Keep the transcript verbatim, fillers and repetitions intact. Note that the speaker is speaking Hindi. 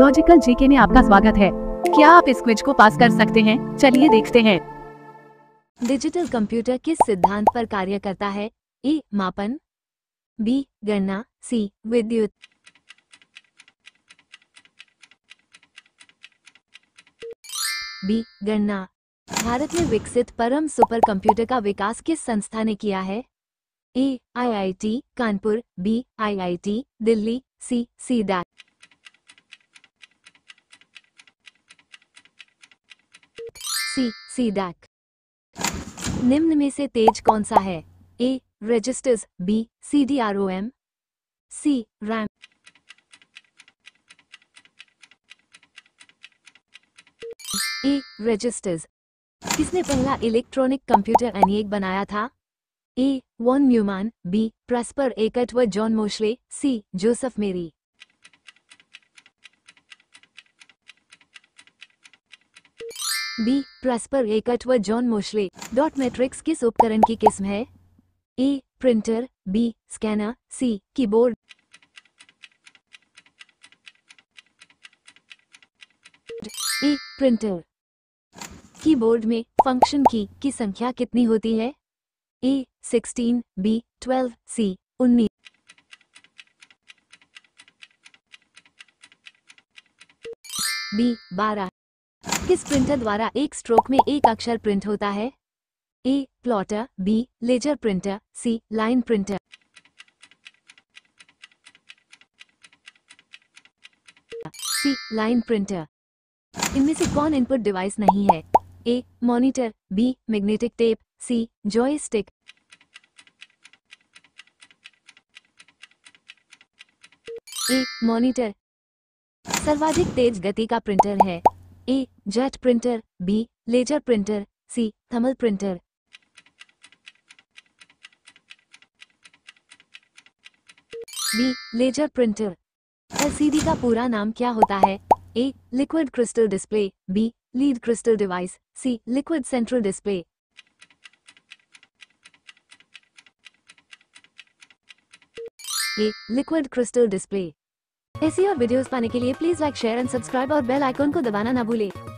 लॉजिकल जीके में आपका स्वागत है। क्या आप इस क्विज को पास कर सकते हैं? चलिए देखते हैं। डिजिटल कंप्यूटर किस सिद्धांत पर कार्य करता है? ए मापन, बी गणना, सी विद्युत। बी गणना। भारत में विकसित परम सुपर कंप्यूटर का विकास किस संस्था ने किया है? A I I T Kanpur, B I I T Delhi, C CDAC. C CDAC. निम्न में से तेज कौन सा है? A registers, B C D R O M, C RAM. A registers. किसने पहला इलेक्ट्रॉनिक कंप्यूटर एनियक बनाया था? A Von Neumann, B prosper एकट व जॉन मोशले, सी जोसेफ मेरी। बी प्रॉस्पर एकट व जॉन मोशले। डॉट मैट्रिक्स किस उपकरण की किस्म है? A printer, B scanner, C keyboard. A printer. Keyboard में फंक्शन की की संख्या कितनी होती है? A sixteen, B twelve, C उन्नीस। बी बारह। किस प्रिंटर द्वारा एक स्ट्रोक में एक अक्षर प्रिंट होता है? A plotter, B laser printer, C line printer. C line printer. इनमें से कौन इनपुट डिवाइस नहीं है? A monitor, B magnetic tape, C joystick. A monitor. सर्वाधिक तेज गति का प्रिंटर है? A jet printer, B laser printer, C thermal printer. B laser printer. L C D का पूरा नाम क्या होता है? A liquid crystal display, B lead crystal device, C liquid central display. A liquid crystal display. ऐसी और वीडियोस पाने के लिए please like, share and subscribe और बेल आइकॉन को दबाना ना भूलें।